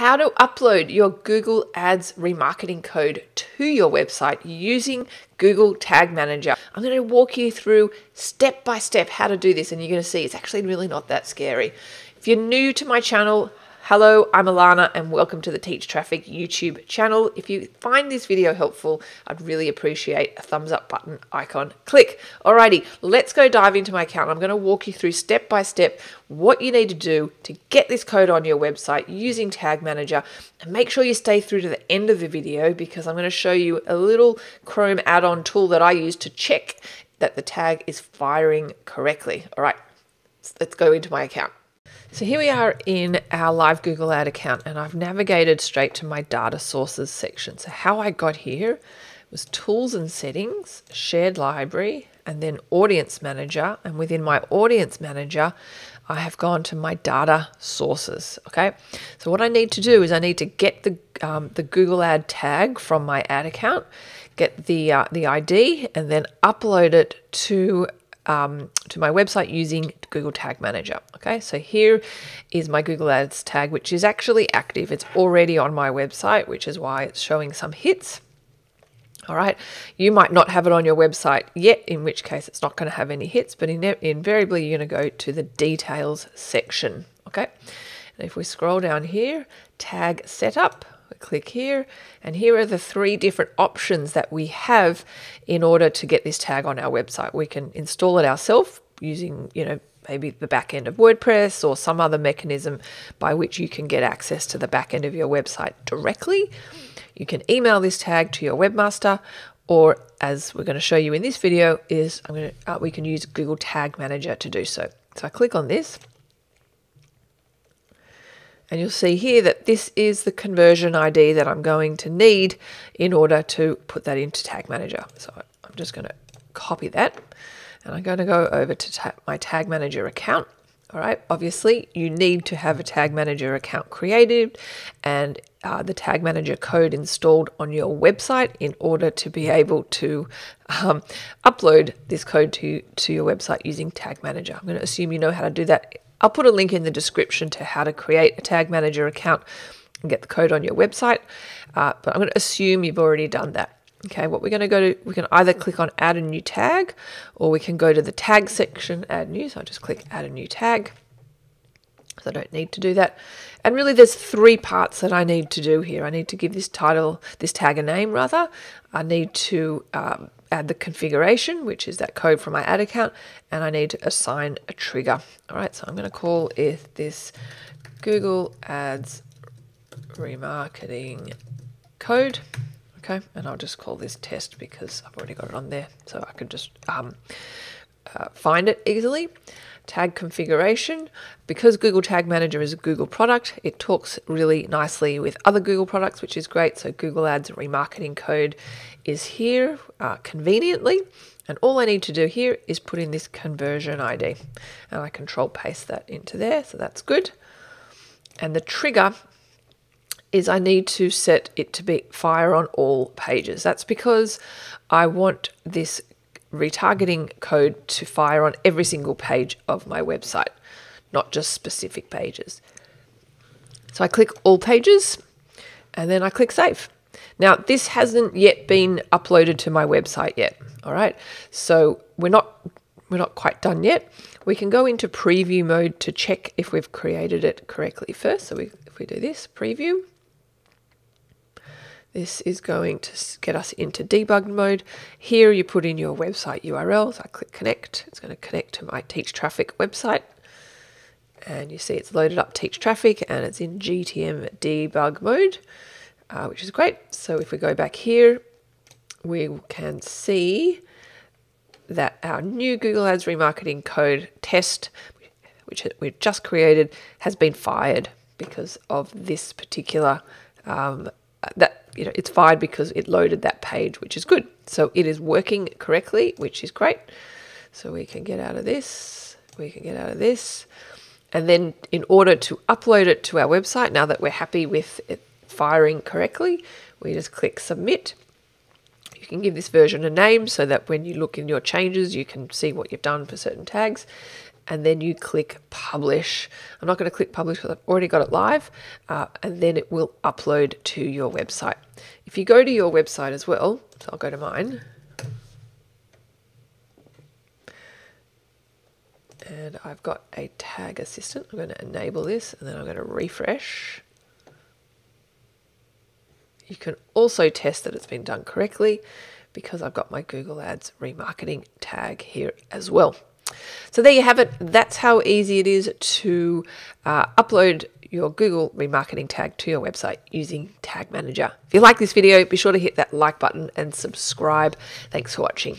how to upload your Google Ads remarketing code to your website using Google Tag Manager. I'm going to walk you through step by step how to do this, and you're going to see it's actually really not that scary. If you're new to my channel, hello, I'm Ilana and welcome to the Teach Traffic YouTube channel. If you find this video helpful, I'd really appreciate a thumbs up button icon click. Alrighty, let's go dive into my account. I'm going to walk you through step by step what you need to do to get this code on your website using Tag Manager, and make sure you stay through to the end of the video because I'm going to show you a little Chrome add-on tool that I use to check that the tag is firing correctly. Alright, let's go into my account. So here we are in our live Google Ad account, and I've navigated straight to my data sources section. So how I got here was tools and settings, shared library, and then audience manager. And within my audience manager, I have gone to my data sources. Okay. So what I need to do is I need to get the Google Ad tag from my ad account, get the ID, and then upload it to my website using Google Tag Manager. Okay, so here is my Google Ads tag, which is actually active. It's already on my website, which is why it's showing some hits. All right, you might not have it on your website yet, in which case it's not going to have any hits, but invariably you're going to go to the details section. Okay, and if we scroll down here, tag setup, we click here, and here are the three different options that we have in order to get this tag on our website. We can install it ourselves using, you know, maybe the back end of WordPress or some other mechanism by which you can get access to the back end of your website directly. You can email this tag to your webmaster, or as we're going to show you in this video, is we can use Google Tag Manager to do so. So I click on this. And you'll see here that this is the conversion ID that I'm going to need in order to put that into Tag Manager. So I'm just going to copy that, and I'm going to go over to my Tag Manager account. All right, obviously you need to have a Tag Manager account created and the Tag Manager code installed on your website in order to be able to upload this code to your website using Tag Manager. I'm going to assume you know how to do that. I'll put a link in the description to how to create a Tag Manager account and get the code on your website, but I'm going to assume you've already done that. Okay, what we're going to go to, we can either click on add a new tag, or we can go to the tag section, add new. So I'll just click add a new tag. So I don't need to do that. And really there's three parts that I need to do here. I need to give this title, this tag a name rather. I need to add the configuration, which is that code from my ad account, and I need to assign a trigger. All right, so I'm going to call it this Google Ads remarketing code. Okay, and I'll just call this test because I've already got it on there, so I could just find it easily. Tag configuration, because Google Tag Manager is a Google product, it talks really nicely with other Google products, which is great. So Google Ads remarketing code is here conveniently, and all I need to do here is put in this conversion ID, and I control paste that into there, so that's good. And the trigger is I need to set it to be fire on all pages. That's because I want this retargeting code to fire on every single page of my website, not just specific pages. So I click all pages and then I click save. Now this hasn't yet been uploaded to my website yet. All right, so we're not quite done yet. We can go into preview mode to check if we've created it correctly first. So if we do this preview, this is going to get us into debug mode. Here you put in your website URL. So I click connect. It's going to connect to my Teach Traffic website. And you see it's loaded up Teach Traffic and it's in GTM debug mode, which is great. So if we go back here, we can see that our new Google Ads remarketing code test, which we've just created, has been fired because of this particular you know, it's fired because it loaded that page, which is good. So it is working correctly, which is great. So we can get out of this, we can get out of this. And then in order to upload it to our website, now that we're happy with it firing correctly, we just click submit. You can give this version a name so that when you look in your changes, you can see what you've done for certain tags. and then you click publish. I'm not going to click publish because I've already got it live, and then it will upload to your website. If you go to your website as well, so I'll go to mine, and I've got a tag assistant. I'm going to enable this and then I'm going to refresh. You can also test that it's been done correctly because I've got my Google Ads remarketing tag here as well. So there you have it. That's how easy it is to upload your Google remarketing tag to your website using Tag Manager. If you like this video, be sure to hit that like button and subscribe. Thanks for watching.